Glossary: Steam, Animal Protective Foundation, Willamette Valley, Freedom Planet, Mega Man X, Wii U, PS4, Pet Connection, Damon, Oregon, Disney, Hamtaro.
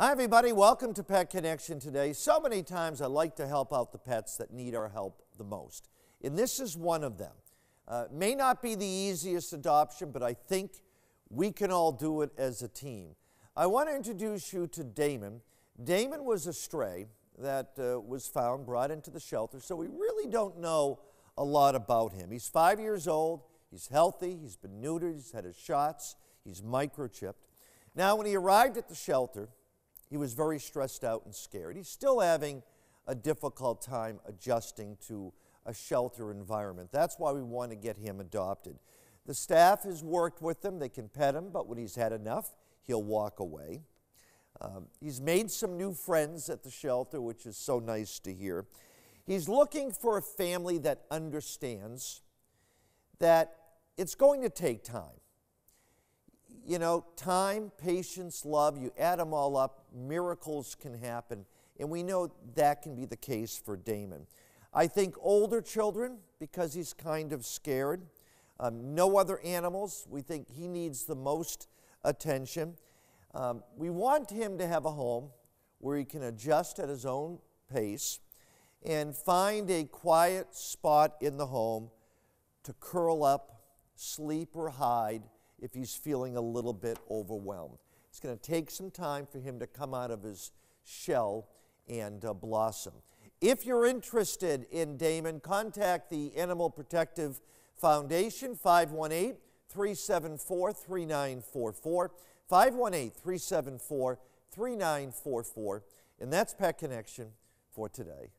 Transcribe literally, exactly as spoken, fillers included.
Hi everybody, welcome to Pet Connection today. So many times I like to help out the pets that need our help the most. And this is one of them. Uh, may not be the easiest adoption, but I think we can all do it as a team. I want to introduce you to Damon. Damon was a stray that uh, was found, brought into the shelter, so we really don't know a lot about him. He's five years old, he's healthy, he's been neutered, he's had his shots, he's microchipped. Now when he arrived at the shelter, he was very stressed out and scared. He's still having a difficult time adjusting to a shelter environment. That's why we want to get him adopted. The staff has worked with him. They can pet him, but when he's had enough, he'll walk away. Um, he's made some new friends at the shelter, which is so nice to hear. He's looking for a family that understands that it's going to take time. You know, time, patience, love, you add them all up, miracles can happen. And we know that can be the case for Damon. I think older children, because he's kind of scared. Um, no other animals. We think he needs the most attention. Um, we want him to have a home where he can adjust at his own pace and find a quiet spot in the home to curl up, sleep, or hide if he's feeling a little bit overwhelmed. It's going to take some time for him to come out of his shell and uh, blossom. If you're interested in Damon, contact the Animal Protective Foundation, five one eight, three seven four, three nine four four, five one eight, three seven four, three nine four four. And that's Pet Connection for today.